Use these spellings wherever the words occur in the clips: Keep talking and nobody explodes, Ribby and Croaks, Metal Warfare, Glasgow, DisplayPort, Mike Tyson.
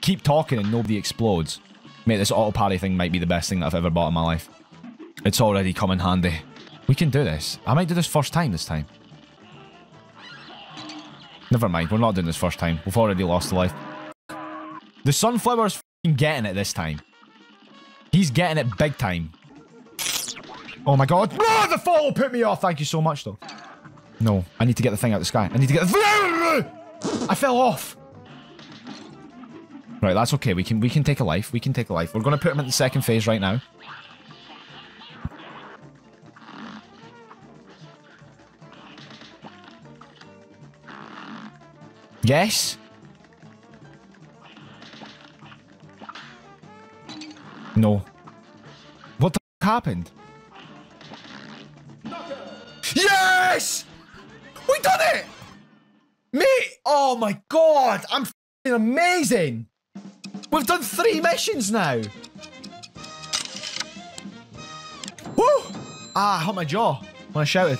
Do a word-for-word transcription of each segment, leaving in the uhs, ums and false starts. Keep talking and nobody explodes. Mate, this auto parry thing might be the best thing that I've ever bought in my life. It's already come in handy. We can do this. I might do this first time this time. Never mind, we're not doing this first time. We've already lost a life. The sunflower's f***ing getting it this time. He's getting it big time. Oh my god. Oh, the fall put me off. Thank you so much though. No, I need to get the thing out of the sky. I need to get the... I fell off. Right, that's okay. We can we can take a life. We can take a life. We're going to put him in the second phase right now. Yes. No. What the f happened? Yes! We done it! Mate, oh my god, I'm f***ing amazing! We've done three missions now! Woo! Ah, I hurt my jaw when I shouted.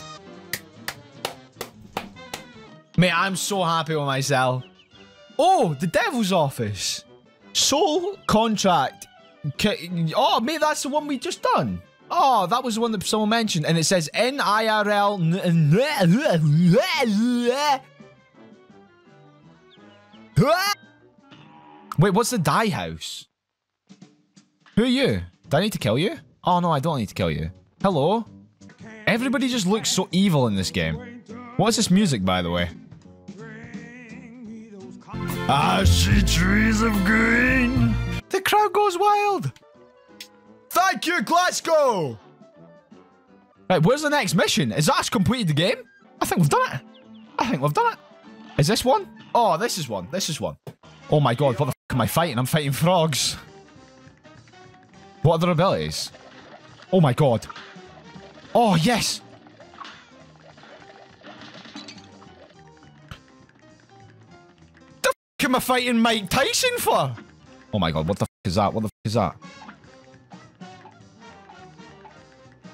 Mate, I'm so happy with myself. Oh, the Devil's Office. Soul Contract. Oh, mate, that's the one we just done. Oh, that was the one that someone mentioned, and it says N I R L. Wait, what's the die house? Who are you? Do I need to kill you? Oh no, I don't need to kill you. Hello? Everybody just looks so evil in this game. What's this music, by the way? I see trees of green. The crowd goes wild. Thank you, Glasgow! Right, where's the next mission? Is that us completed the game? I think we've done it. I think we've done it. Is this one? Oh, this is one. This is one. Oh my god, what the f*** am I fighting? I'm fighting frogs. What are their abilities? Oh my god. Oh, yes! The f*** am I fighting Mike Tyson for? Oh my god, what the f*** is that? What the f*** is that?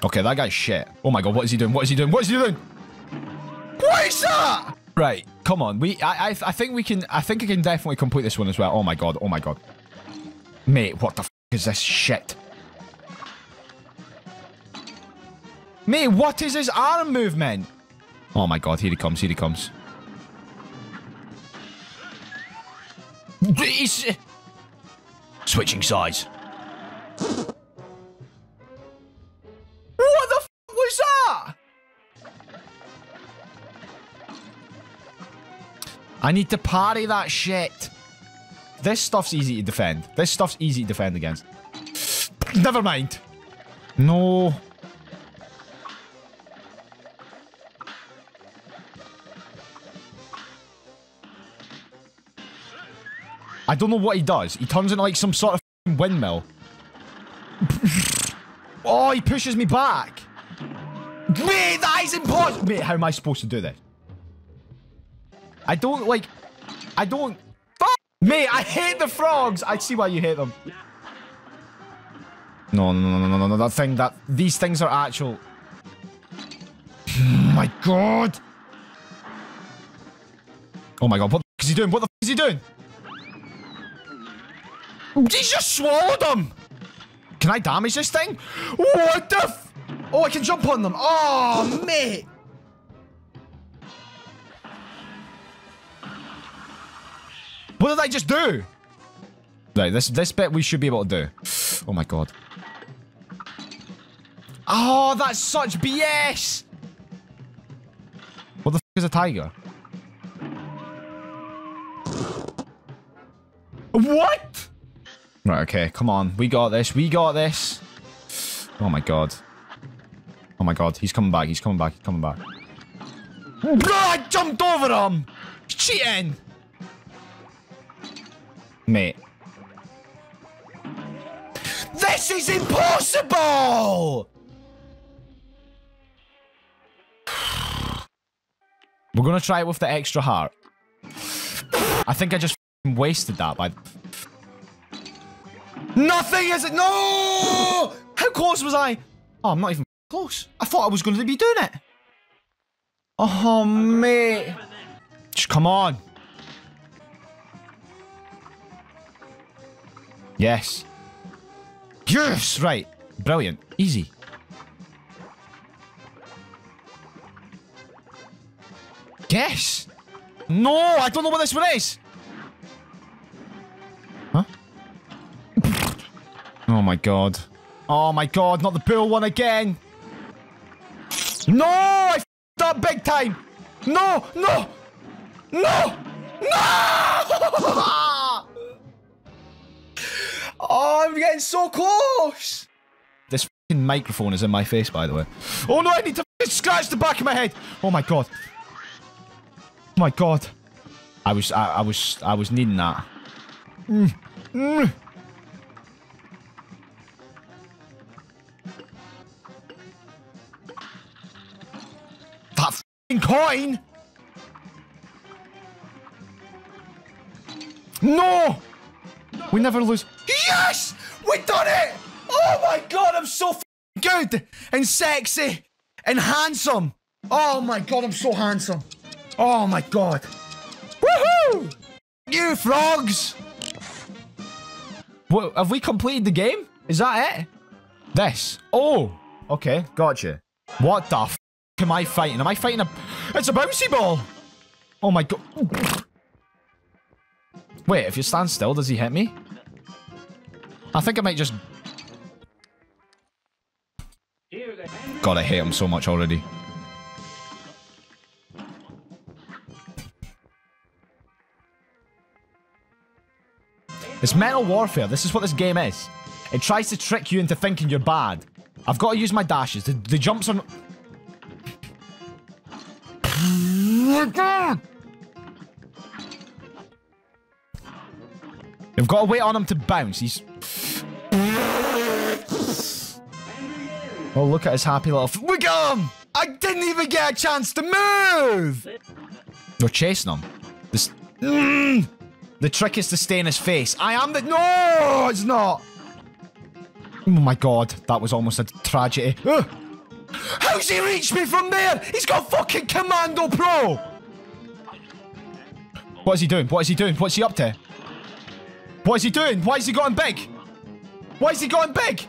Okay, that guy's shit. Oh my god, what is he doing? What is he doing? What is he doing? What is that? Right, come on. We, I, I, I think we can. I think I can definitely complete this one as well. Oh my god. Oh my god. Mate, what the f*** is this shit? Mate, what is his arm movement? Oh my god, here he comes. Here he comes. He's switching sides. I need to parry that shit. This stuff's easy to defend. This stuff's easy to defend against. Never mind. No. I don't know what he does. He turns into like some sort of windmill. Oh, he pushes me back. Mate, that is impossible. Mate, how am I supposed to do this? I don't like. I don't. Fuck! Mate, I hate the frogs! I see why you hate them. No, no, no, no, no, no, that thing, that. These things are actual. Oh my god! Oh my god, what the f is he doing? What the f is he doing? He's just swallowed him! Can I damage this thing? What the f? Oh, I can jump on them. Oh, mate! What did I just do? Right, this this bit we should be able to do. Oh my god. Oh, that's such B S! What the f*** is a tiger? What?! Right, okay, come on. We got this, we got this. Oh my god. Oh my god, he's coming back, he's coming back, he's coming back. Bro, I jumped over him! He's cheating! Mate. This is impossible! We're gonna try it with the extra heart. I think I just f***ing wasted that by... Nothing is it! No! How close was I? Oh, I'm not even close. I thought I was gonna be doing it. Oh, mate. Just come on. Yes. Yes! Right. Brilliant. Easy. Yes! No! I don't know what this one is! Huh? Oh my god. Oh my god, not the pool one again! No! I f***ed up big time! No! No! No! No! Oh, I'm getting so close! This f***ing microphone is in my face, by the way. Oh no, I need to f***ing scratch the back of my head! Oh my god. Oh my god. I was, I, I was, I was needing that. Mm. Mm. That f***ing coin! No! We never lose. Yes! We done it! Oh my god, I'm so f***ing good! And sexy! And handsome! Oh my god, I'm so handsome! Oh my god! Woohoo! You frogs! What, have we completed the game? Is that it? This. Oh! Okay, gotcha. What the f*** am I fighting? Am I fighting a... It's a bouncy ball! Oh my god... Ooh. Wait, if you stand still, does he hit me? I think I might just... God, I hate him so much already. It's Metal Warfare. This is what this game is. It tries to trick you into thinking you're bad. I've got to use my dashes. The, the jumps are... We've got to wait on him to bounce. He's... Oh, look at his happy little... F we got him! I didn't even get a chance to move! We're chasing him. This... Mm! The trick is to stay in his face. I am the... No, it's not! Oh my god, that was almost a tragedy. Uh! How's he reached me from there? He's got fucking Commando Pro! What is he doing? What is he doing? What's he up to? What is he doing? Why is he going big? Why is he going big?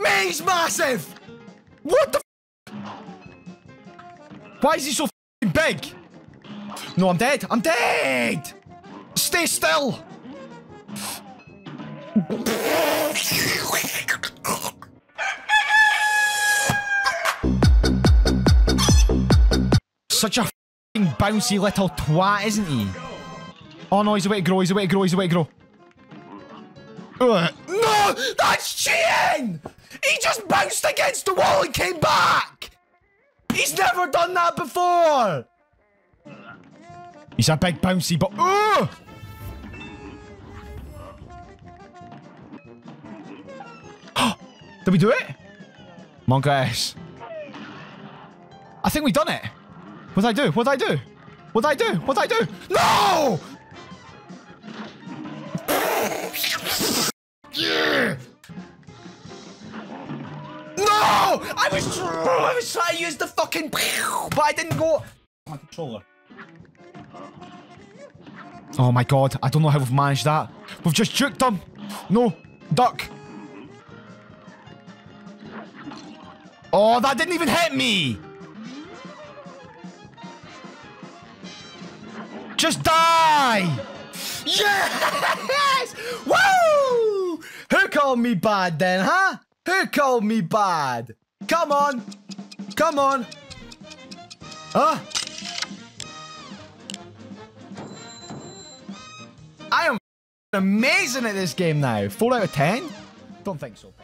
Man, he's massive! What the f***? Why is he so f***ing big? No, I'm dead. I'm dead! Stay still! Such a f***ing bouncy little twat, isn't he? Oh no, he's away to grow, he's away to grow, he's away to grow. No! That's cheating! He just bounced against the wall and came back! He's never done that before! He's a big bouncy but. Ooh! Did we do it? Come on, guys. I think we done it. What'd I do? What'd I do? What'd I do? What'd I do? No! Yeah. No! I was I was trying to use the fucking but I didn't go my controller. Oh my god, I don't know how we've managed that. We've just juked him! No! Duck! Oh, that didn't even hit me! Just die! Yes! Woo! Who called me bad then, huh? Who called me bad? Come on! Come on! Huh? I am amazing at this game now. four out of ten? Don't think so.